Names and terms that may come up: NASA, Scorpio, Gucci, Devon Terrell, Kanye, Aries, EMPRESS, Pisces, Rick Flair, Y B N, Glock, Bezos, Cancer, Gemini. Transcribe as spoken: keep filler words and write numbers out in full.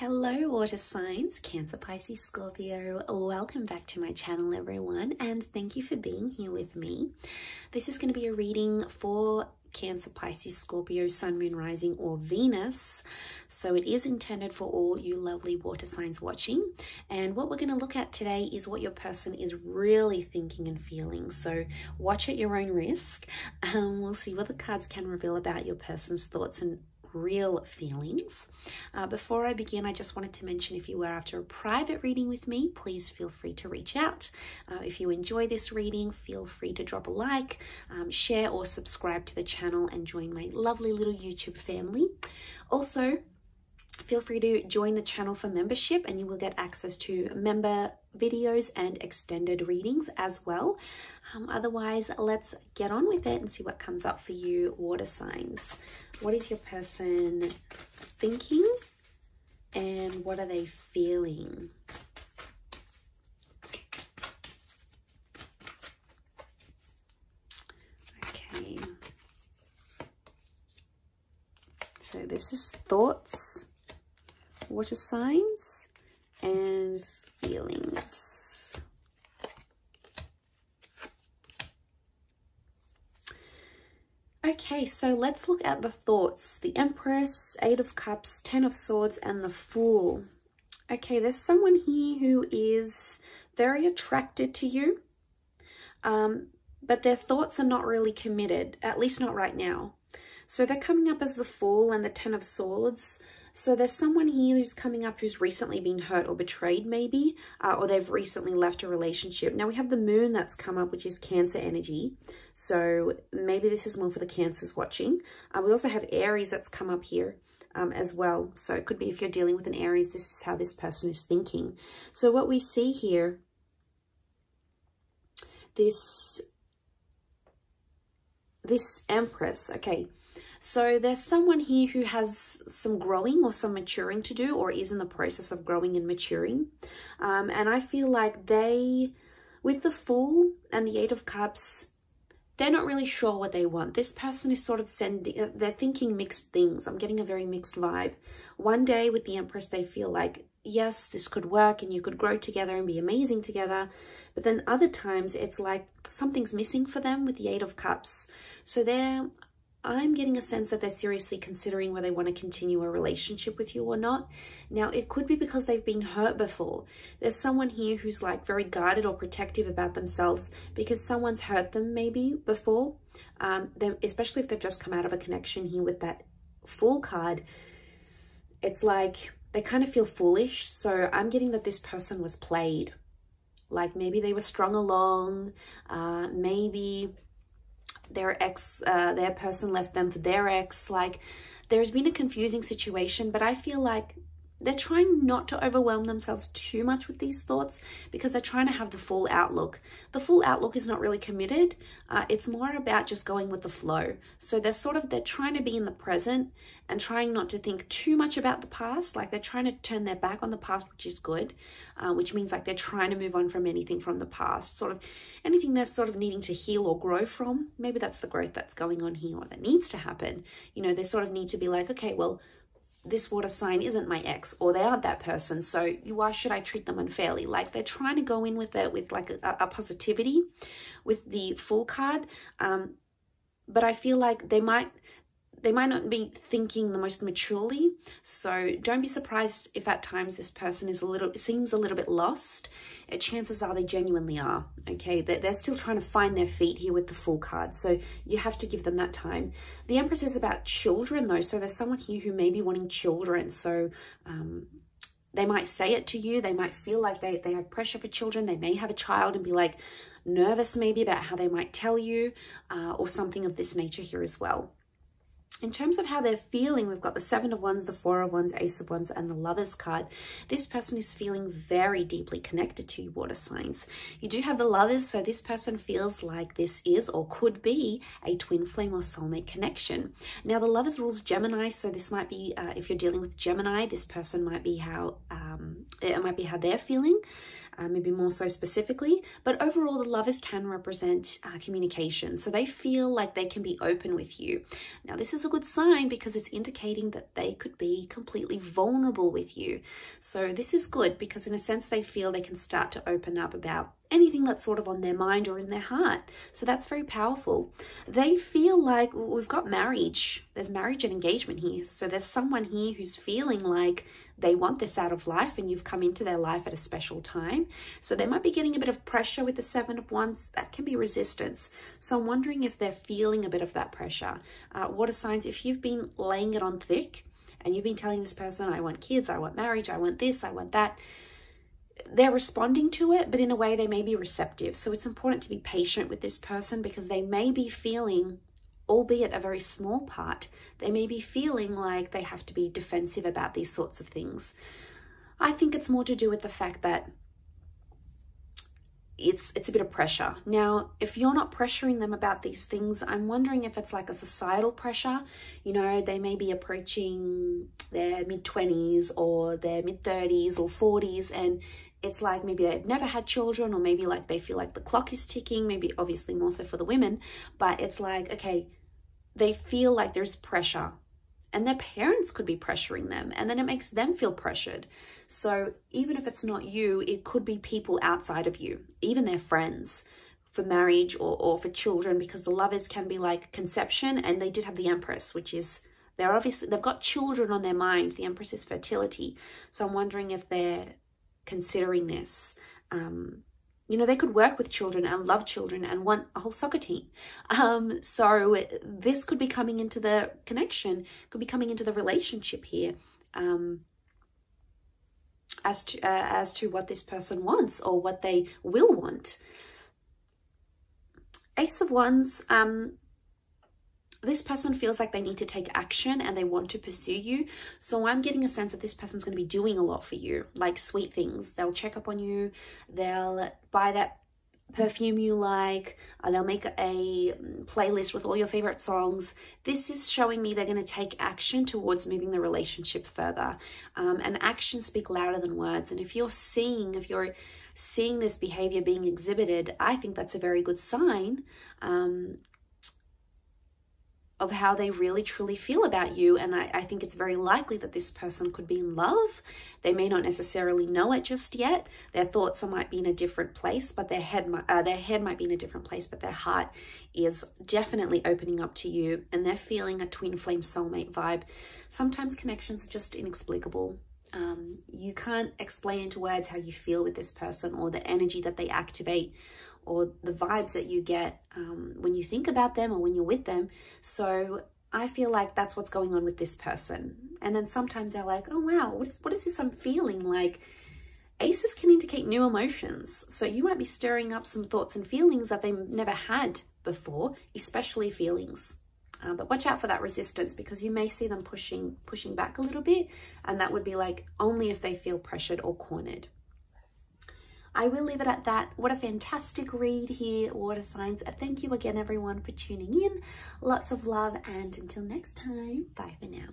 Hello water signs, Cancer, Pisces, Scorpio. Welcome back to my channel everyone, and thank you for being here with me. This is going to be a reading for Cancer, Pisces, Scorpio, Sun, Moon, Rising or Venus. So it is intended for all you lovely water signs watching. And what we're going to look at today is what your person is really thinking and feeling. So watch at your own risk. Um, we'll see what the cards can reveal about your person's thoughts and real feelings. Uh, before I begin, I just wanted to mention if you were after a private reading with me, please feel free to reach out. Uh, if you enjoy this reading, feel free to drop a like, um, share or subscribe to the channel and join my lovely little YouTube family. Also, feel free to join the channel for membership and you will get access to member videos and extended readings as well. Um, otherwise, let's get on with it and see what comes up for you, water signs. What is your person thinking and what are they feeling? Okay. So this is thoughts, water signs, and feelings. Okay, so let's look at the thoughts. The Empress, Eight of Cups, Ten of Swords, and the Fool. Okay, there's someone here who is very attracted to you, um, but their thoughts are not really committed, at least not right now. So they're coming up as the Fool and the Ten of Swords. So there's someone here who's coming up who's recently been hurt or betrayed maybe, uh, or they've recently left a relationship. Now we have the moon that's come up, which is Cancer energy. So maybe this is more for the Cancers watching. Uh, we also have Aries that's come up here um, as well. So it could be if you're dealing with an Aries, this is how this person is thinking. So what we see here, this, this Empress, okay. So there's someone here who has some growing or some maturing to do or is in the process of growing and maturing. Um, and I feel like they, with the Fool and the Eight of Cups, they're not really sure what they want. This person is sort of sending, they're thinking mixed things. I'm getting a very mixed vibe. One day with the Empress, they feel like, yes, this could work and you could grow together and be amazing together. But then other times it's like something's missing for them with the Eight of Cups. So they're... I'm getting a sense that they're seriously considering whether they want to continue a relationship with you or not. Now, it could be because they've been hurt before. There's someone here who's like very guarded or protective about themselves because someone's hurt them maybe before, um, especially if they've just come out of a connection here with that Fool card. It's like they kind of feel foolish. So I'm getting that this person was played. Like maybe they were strung along, uh, maybe... their ex, uh, their person left them for their ex. Like there's been a confusing situation, but I feel like they're trying not to overwhelm themselves too much with these thoughts because they're trying to have the full outlook. The full outlook is not really committed. Uh, it's more about just going with the flow. So they're sort of, they're trying to be in the present and trying not to think too much about the past. Like they're trying to turn their back on the past, which is good, uh, which means like they're trying to move on from anything from the past, sort of anything they're sort of needing to heal or grow from. Maybe that's the growth that's going on here or that needs to happen. You know, they sort of need to be like, okay, well, this water sign isn't my ex or they aren't that person, so why should I treat them unfairly? Like they're trying to go in with it with like a, a positivity with the Fool card, um but I feel like they might they might not be thinking the most maturely, so don't be surprised if at times this person is a little seems a little bit lost. Chances are they genuinely are, okay? They're, they're still trying to find their feet here with the Fool card, so you have to give them that time. The Empress is about children though, so there's someone here who may be wanting children, so um, they might say it to you, they might feel like they, they have pressure for children, they may have a child and be like nervous maybe about how they might tell you, uh, or something of this nature here as well. In terms of how they're feeling, we've got the Seven of Wands, the Four of Wands, Ace of Wands, and the Lovers card. This person is feeling very deeply connected to you, water signs. You do have the Lovers, so this person feels like this is or could be a twin flame or soulmate connection. Now, the Lovers rules Gemini, so this might be, uh, if you're dealing with Gemini, this person might be how... Um, um, it might be how they're feeling, uh, maybe more so specifically. But overall, the lovers can represent uh, communication. So they feel like they can be open with you. Now, this is a good sign because it's indicating that they could be completely vulnerable with you. So this is good because in a sense, they feel they can start to open up about anything that's sort of on their mind or in their heart. So that's very powerful. They feel like we've got marriage. There's marriage and engagement here. So there's someone here who's feeling like they want this out of life and you've come into their life at a special time. So they might be getting a bit of pressure with the Seven of Wands. That can be resistance. So I'm wondering if they're feeling a bit of that pressure. Uh, water signs, if you've been laying it on thick and you've been telling this person, I want kids, I want marriage, I want this, I want that. They're responding to it, but in a way they may be receptive. So it's important to be patient with this person because they may be feeling, albeit a very small part, they may be feeling like they have to be defensive about these sorts of things. I think it's more to do with the fact that it's it's a bit of pressure. Now, if you're not pressuring them about these things, I'm wondering if it's like a societal pressure. You know, they may be approaching their mid twenties or their mid thirties or forties, and it's like maybe they've never had children, or maybe like they feel like the clock is ticking, maybe obviously more so for the women, but it's like, okay, they feel like there's pressure. And their parents could be pressuring them, and then it makes them feel pressured. So even if it's not you, it could be people outside of you, even their friends, for marriage or, or for children, because the lovers can be like conception, and they did have the Empress, which is, they're obviously, they've got children on their mind. The Empress is fertility. So I'm wondering if they're considering this. Um, you know, they could work with children and love children and want a whole soccer team. Um, so this could be coming into the connection, could be coming into the relationship here um, as to, uh, as to what this person wants or what they will want. Ace of Wands, um, this person feels like they need to take action and they want to pursue you. So I'm getting a sense that this person's going to be doing a lot for you, like sweet things. They'll check up on you. They'll buy that perfume you like. Uh, they'll make a playlist with all your favorite songs. This is showing me they're going to take action towards moving the relationship further. Um, and actions speak louder than words. And if you're seeing, if you're seeing this behavior being exhibited, I think that's a very good sign. Um, of how they really truly feel about you. And I, I think it's very likely that this person could be in love. They may not necessarily know it just yet. Their thoughts might be in a different place, but their head might, uh, their head might be in a different place, but their heart is definitely opening up to you, and they're feeling a twin flame soulmate vibe. Sometimes connections are just inexplicable. Um, you can't explain into words how you feel with this person or the energy that they activate, or the vibes that you get um, when you think about them or when you're with them. So I feel like that's what's going on with this person. And then sometimes they're like, oh, wow, what is, what is this I'm feeling? Like, aces can indicate new emotions. So you might be stirring up some thoughts and feelings that they've never had before, especially feelings. Uh, but watch out for that resistance, because you may see them pushing, pushing back a little bit. And that would be like only if they feel pressured or cornered. I will leave it at that. What a fantastic read here, water signs. Thank you again, everyone, for tuning in. Lots of love, and until next time, bye for now.